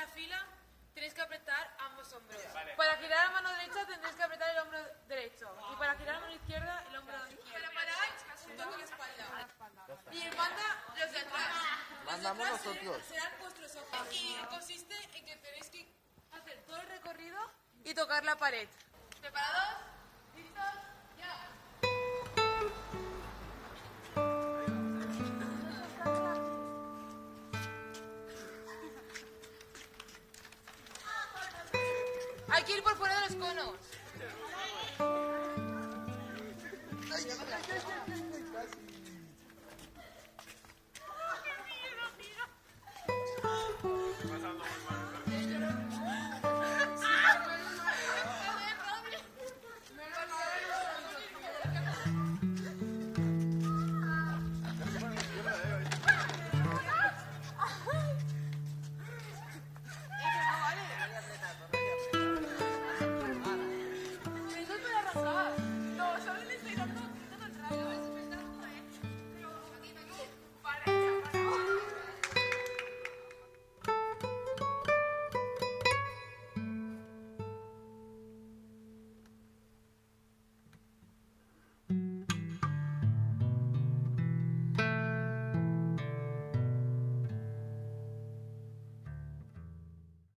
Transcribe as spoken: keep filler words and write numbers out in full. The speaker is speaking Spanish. la fila, tenéis que apretar ambos hombros. Vale. Para girar la mano derecha tendréis que apretar el hombro derecho. Y para girar la mano izquierda, el hombro izquierdo. Para parar, un toque de espalda. Y manda los de atrás. Mandamos nosotros. Serán vuestros ojos. Y consiste en que tenéis que hacer todo el recorrido y tocar la pared. ¿Preparados? ¿Listos? ¡Ya! Hay que ir por fuera de los conos. ¡Qué miedo, mira!